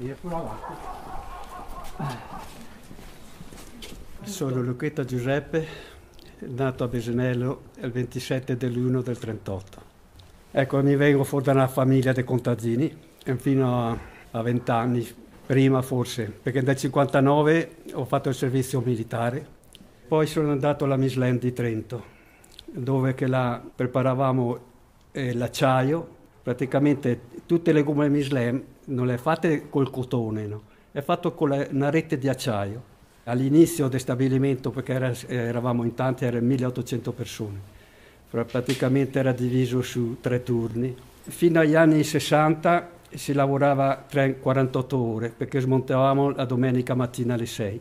Via pure avanti. Sono Lucchetta Giuseppe, nato a Besenello il 27 dell'1 del 38. Ecco, mi vengo fuori da una famiglia di contadini fino a 20 anni, prima forse, perché nel 59 ho fatto il servizio militare. Poi sono andato alla Michelin di Trento, dove che là preparavamo l'acciaio. Praticamente tutte le gomme Michelin non le fatte col cotone, no? È fatto con una rete di acciaio. All'inizio del stabilimento, perché eravamo in tanti, erano 1800 persone, praticamente era diviso su 3 turni. Fino agli anni 60 si lavorava 48 ore, perché smontavamo la domenica mattina alle 6.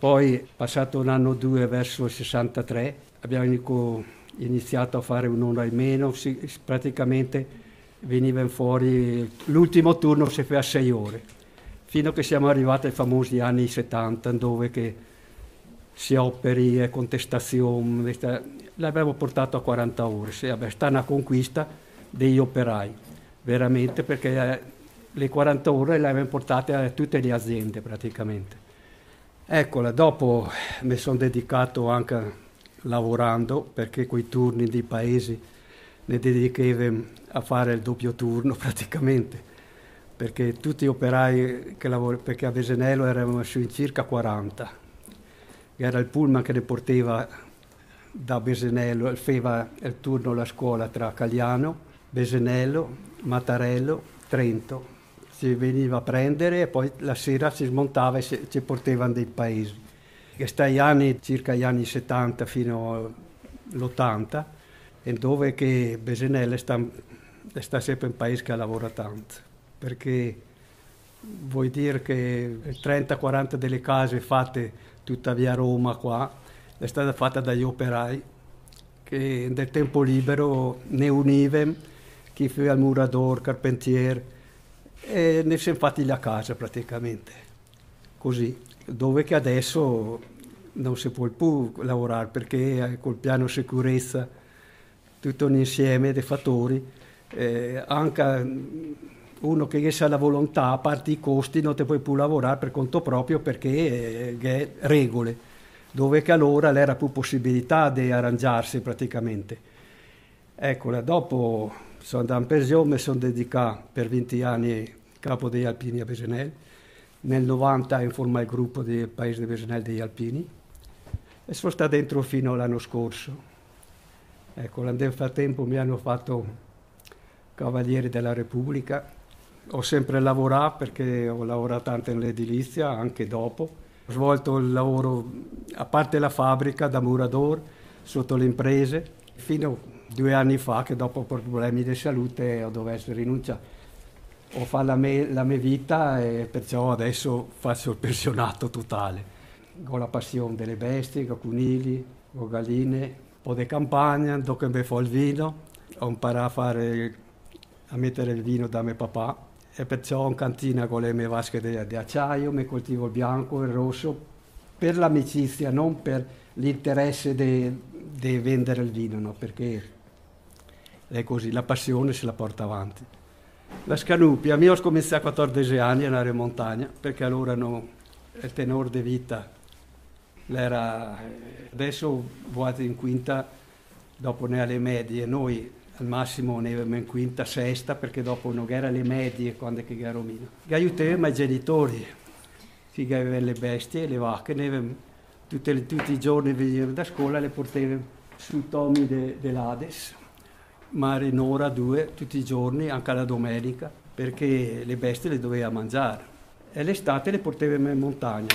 Poi, passato un anno o due, verso il 63, abbiamo iniziato a fare un'ora in meno, praticamente veniva fuori, l'ultimo turno si fa a 6 ore, fino a che siamo arrivati ai famosi anni 70, dove che scioperi e contestazioni, l'abbiamo portato a 40 ore, è stata una conquista degli operai, veramente, perché le 40 ore le abbiamo portate a tutte le aziende praticamente. Eccola, dopo mi sono dedicato anche lavorando, perché quei turni di paesi ne dedichevo a fare il doppio turno praticamente, perché tutti gli operai che lavorano, perché a Besenello erano su circa 40, era il pullman che ne portava da Besenello, faceva il turno alla scuola tra Calliano, Besenello, Mattarello, Trento, si veniva a prendere e poi la sera si smontava e ci portavano dei paesi. Che sta agli anni, circa gli anni 70 fino all'80, e dove che Besenello sta sempre un paese che lavora tanto, perché vuol dire che 30-40 delle case fatte tutta via Roma qua è stata fatta dagli operai che nel tempo libero ne univen chi fu al murador, carpentiere, e ne si è fatti la casa praticamente, così, dove che adesso non si può più lavorare perché col piano sicurezza tutto un insieme di fattori, anche uno che ha la volontà, a parte i costi, non ti puoi più lavorare per conto proprio perché è regole, dove che allora c'era più possibilità di arrangiarsi praticamente. Eccola, dopo sono andato in pensione, mi sono dedicato per 20 anni capo degli Alpini a Besenello, nel 90 informai il gruppo del paese di Besenello degli Alpini e sono stato dentro fino all'anno scorso. Ecco, nel frattempo mi hanno fatto Cavaliere della Repubblica, ho sempre lavorato perché ho lavorato tanto nell'edilizia, anche dopo. Ho svolto il lavoro, a parte la fabbrica, da murador, sotto le imprese, fino a 2 anni fa, che dopo problemi di salute ho dovuto rinunciare. Ho fatto la mia vita e perciò adesso faccio il pensionato totale. Ho la passione delle bestie, ho conigli, ho galline, un po' di campagna, dove mi fa il vino, ho imparato a mettere il vino da mio papà e perciò ho in cantina con le mie vasche di acciaio, mi coltivo il bianco e il rosso per l'amicizia, non per l'interesse di vendere il vino, no? Perché è così, la passione se la porta avanti. La scanupia, io ho cominciato a 14 anni a andare in montagna, perché allora no, il tenore di vita era, adesso vado in quinta, dopo ne alle medie, noi al massimo ne avevamo in quinta, sesta, perché dopo non era le medie quando che era Romino. Che aiutavamo i genitori, che avevano le bestie, le vacche, ne avevamo tutti i giorni venivano da scuola, le portavamo sui tomi dell'Ades, ma era un'ora, 2, tutti i giorni, anche la domenica, perché le bestie le doveva mangiare. E l'estate le portavamo in montagna.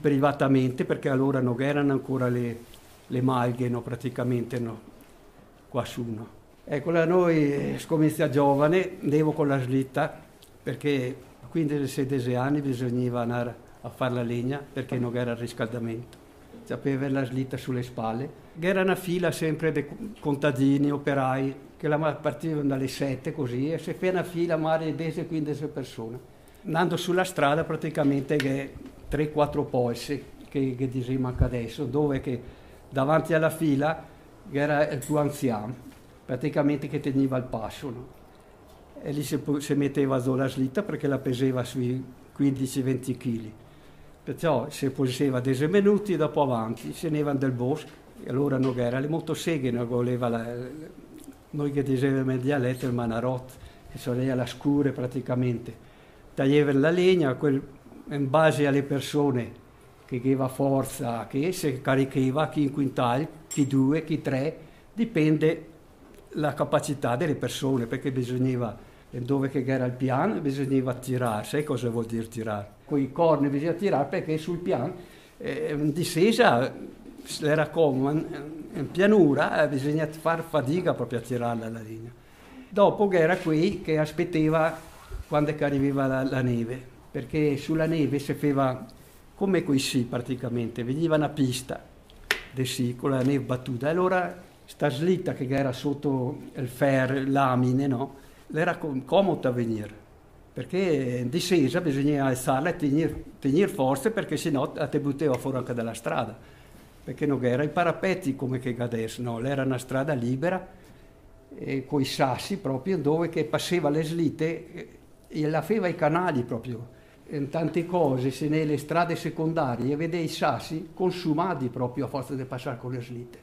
Privatamente, perché allora non erano ancora le malghe, no, praticamente no, qua su. No. Ecco, da noi, scommesso giovane, devo con la slitta, perché a 15-16 anni bisognava andare a fare la legna, perché non era il riscaldamento. Sapeva la slitta sulle spalle. Era una fila sempre di contadini, operai, che partivano dalle 7 così, e si fa una fila magari 10-15 persone. Andando sulla strada praticamente che 3-4 polsi, che diciamo anche adesso, dove che davanti alla fila era il più anziano, praticamente che teneva il passo. No? e lì si metteva la slitta perché la pesava sui 15-20 kg. Perciò si posava 10 minuti e dopo avanti, se ne andavano del bosco. E allora non era le motoseghe, non voleva noi che dicevamo in dialetto il manarot, che sono la scure praticamente. Tagliavano la legna in base alle persone che aveva forza, che si caricava chi in quintale, chi due, chi tre, dipende la capacità delle persone, perché bisognava, dove che era il piano, bisognava tirare. Sai cosa vuol dire tirare? Con i corni bisogna tirare perché sul piano, in discesa, era come in pianura, bisogna far fatica proprio a tirarla la linea. Dopo era qui che aspettava quando arrivava la neve, perché sulla neve si faceva come quei sci praticamente, veniva una pista di sci con la neve battuta, e allora sta slitta che era sotto il ferro, lamine, no? Era comoda a venire, perché in discesa bisognava alzarla e tenere forza, perché sennò te buttava fuori anche dalla strada. Perché non era i parapetti come che adesso, no, era una strada libera con i sassi proprio dove che passava le slitte e la faceva i canali proprio. In tante cose, se nelle strade secondarie vedevi i sassi consumati proprio a forza di passare con le slitte.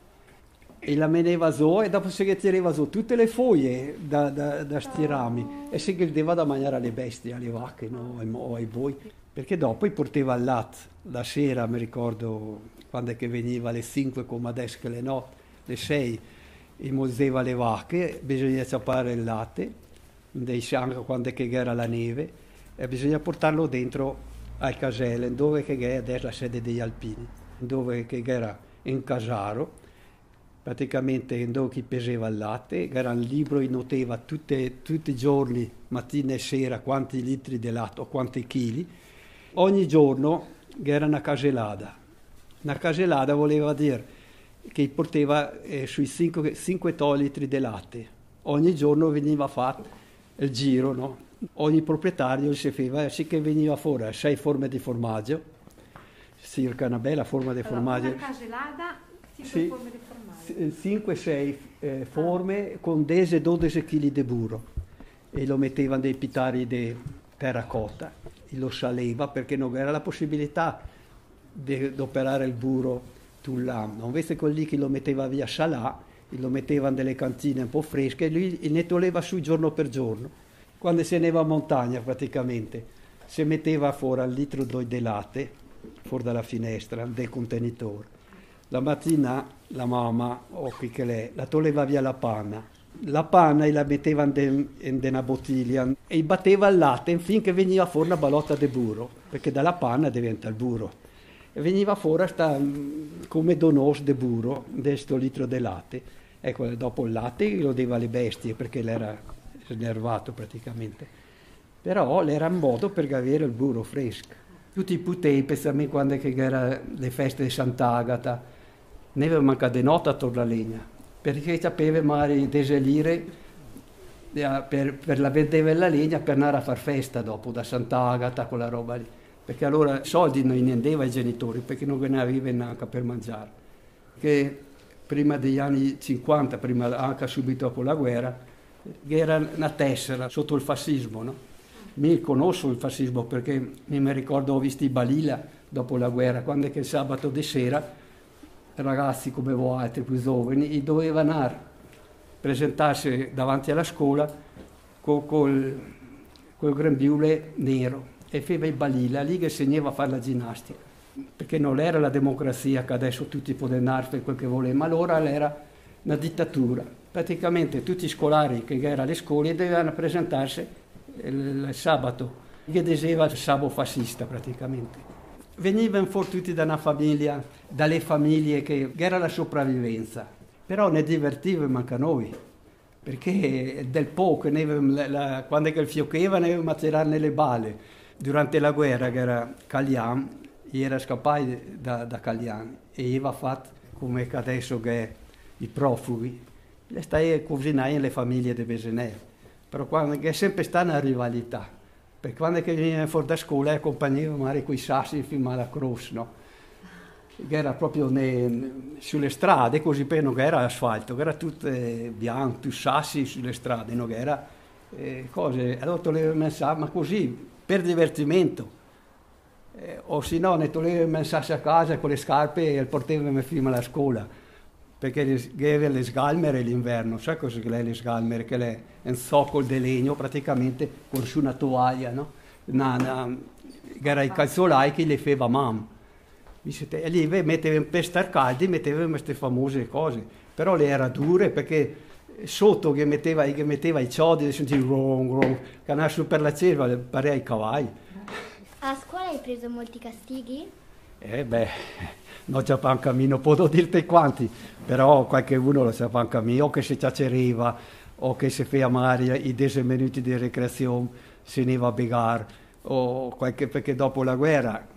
E la meneva zo e dopo si tirava zo tutte le foglie da sti rami e si chiedeva da mangiare alle bestie, alle vacche, no? O ai boi. Perché dopo i portava al latte, la sera mi ricordo, quando è che veniva alle 5 come adesso che le notte, alle 6, e mozzeva le vacche, bisogna ciappare il latte, dei sangue quando è che era la neve, e bisogna portarlo dentro al casello, dove che era adesso la sede degli Alpini, dove che era in casaro, praticamente dove chi pesava il latte, era un libro che notava tutti i giorni, mattina e sera, quanti litri di latte o quanti chili. Ogni giorno era una casellada. Una casellada voleva dire che portava sui 5 litri di latte. Ogni giorno veniva fatto il giro, no? Ogni proprietario si faceva, sì che veniva fuori 6 forme di formaggio, circa una bella forma di formaggio. Una casellada, 5 forme di formaggio. 5-6 forme con 10-12 kg di burro. E lo mettevano dei pitari di terracotta, e lo saleva perché non era la possibilità di operare il burro tull'anno, invece con lì che lo metteva via salà, lo metteva in delle cantine un po' fresche e lui ne toglieva su giorno per giorno. Quando si andava a montagna praticamente si metteva fuori un litro di latte fuori dalla finestra del contenitore. La mattina la mamma la toglieva via la panna e la metteva in una bottiglia e batteva il latte finché veniva fuori una balotta di burro, perché dalla panna diventa il burro. Veniva fuori come donos de burro, de sto litro di latte. Ecco, dopo il latte lo dava alle bestie perché l'era snervato praticamente. Però l'era un modo per avere il burro fresco. Tutti i putei, pensami quando erano le feste di Sant'Agata, ne aveva mancato di notte attorno alla legna, perché sapeva magari deselire per la vendeva la legna per andare a far festa dopo, da Sant'Agata, quella roba lì. Perché allora soldi non ne andava ai genitori, perché non ne aveva neanche per mangiare. Che prima degli anni 50, prima anche subito dopo la guerra, era una tessera sotto il fascismo, no? Mi conosco il fascismo perché mi ricordo ho visto i Balila dopo la guerra, quando è che il sabato di sera ragazzi come voi altri più giovani dovevano presentarsi davanti alla scuola col grembiule nero. E feva i Balila, lì che insegnava a fare la ginnastica, perché non era la democrazia che adesso tutti potevano andare per quel che volevano, ma allora era una dittatura. Praticamente tutti i scolari che erano alle scuole dovevano presentarsi il sabato, che diceva il sabato fascista praticamente. Venivano fuori tutti da una famiglia, dalle famiglie che era la sopravvivenza, però ne divertivamo anche noi. Perché del poco, quando il fiocheva ne avevamo a tirarne le balle. Durante la guerra che era Cagliano, era scappato da Cagliani e aveva fatto come adesso che i profughi, le stai cucinando le famiglie di Besenello. Però quando, è sempre stata una rivalità, perché quando venivano fuori da scuola accompagnavano magari quei sassi fino alla croce, no? Che era proprio sulle strade, così per non era asfalto, era tutto bianco, tutti sassi sulle strade, non era cose. Allora toglievo il mensà, ma così, per divertimento. O se no ne toglievo il mensà a casa con le scarpe e lo portavo fino alla scuola, perché aveva le sgalmere l'inverno. Sai cosa che è le sgalmere? Che è un zoccolo di legno praticamente con su una tovaglia, no? Che era i calzolai che le faceva mamma. E lì mettevano per star caldi, mettevano queste famose cose, però le era dure perché sotto che metteva i ciodi e sentivi gron gron, canasso per la cerva, pare ai cavalli. A scuola hai preso molti castighi? Non c'è panca mia, non posso dirti quanti, però qualche uno lo c'è panca mia, o che si ciaceriva, o che si fa amare i 10 minuti di ricreazione, se ne va a begare, o qualche, perché dopo la guerra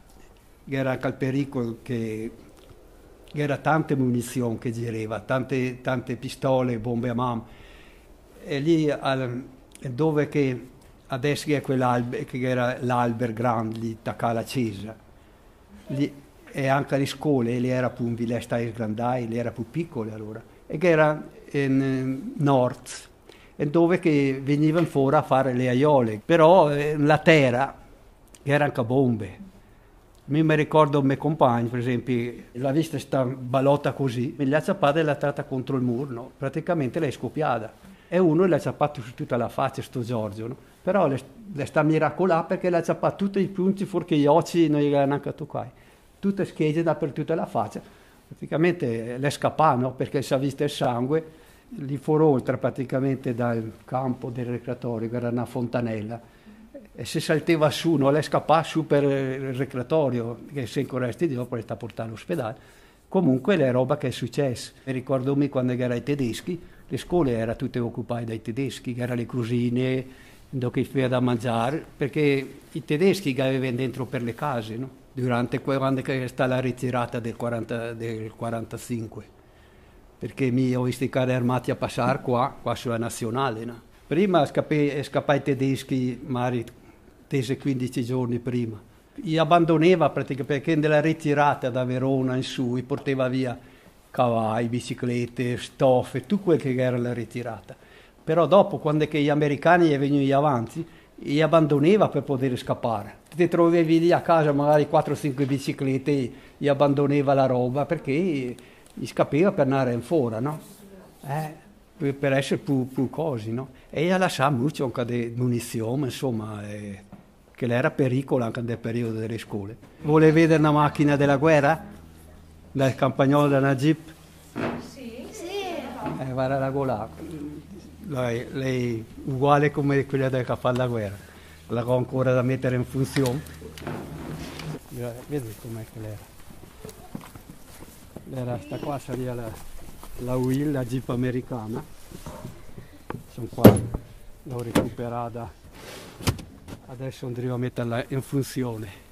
era anche il pericolo che era tante munizioni che girava, tante pistole, bombe a mano. E lì dove che adesso è quell'albero, che era l'albero grande lì, tacca alla chiesa, lì, e anche le scuole, lì era più un villaggio grandai, lì era più piccole allora, e che era in nord, e dove che venivano fuori a fare le aiole, però la terra era anche bombe. Mi ricordo il mio compagno, per esempio, l'ha vista questa balotta così, me l'ha ciappata e l'ha tratta contro il muro, no? Praticamente l'è scoppiata. E uno l'ha ciappata su tutta la faccia, sto Giorgio, no? Però le sta miracolà perché l'ha ciappata tutti i punti fuorché gli occhi non gli erano neanche toccati. Tutte schegge dappertutto la faccia, praticamente l'è scappata, no? Perché si è visto il sangue, lì fuori oltre praticamente dal campo del recreatorio, che era una fontanella. E se saltava su, no, lei scappava su per il recreatorio, che se ancora resti dopo le sta portando all'ospedale. Comunque è roba che è successa. Mi ricordo quando erano i tedeschi, le scuole erano tutte occupate dai tedeschi, che erano le cucine, dove si faceva da mangiare, perché i tedeschi che avevano dentro per le case, no? Durante quando è stata la ritirata del 45, perché mi ho visto i carri armati a passare qua sulla nazionale, no? Prima scappai tedeschi, magari 10-15 giorni prima. Li abbandonava praticamente perché nella ritirata da Verona in su portava via cavalli, biciclette, stoffe, tutto quel che era la ritirata. Però dopo, quando gli americani venivano avanti, li abbandonava per poter scappare. Ti trovavi lì a casa magari 4-5 biciclette, gli abbandonava la roba perché gli scappava per andare in fuori, no? Per essere più cose, no? E ha lasciato molto anche di munizioni, insomma, che era pericolo anche nel periodo delle scuole. Vuole vedere una macchina della guerra? Dal campagnolo della Jeep? Sì, sì. Guarda la gola, lei uguale come quella del che fa la guerra, la ho ancora da mettere in funzione. Vedi com'è che l'era? L'era sta qua, saliva la Will, la Jeep americana. Sono qua, l'ho recuperata, adesso andremo a metterla in funzione.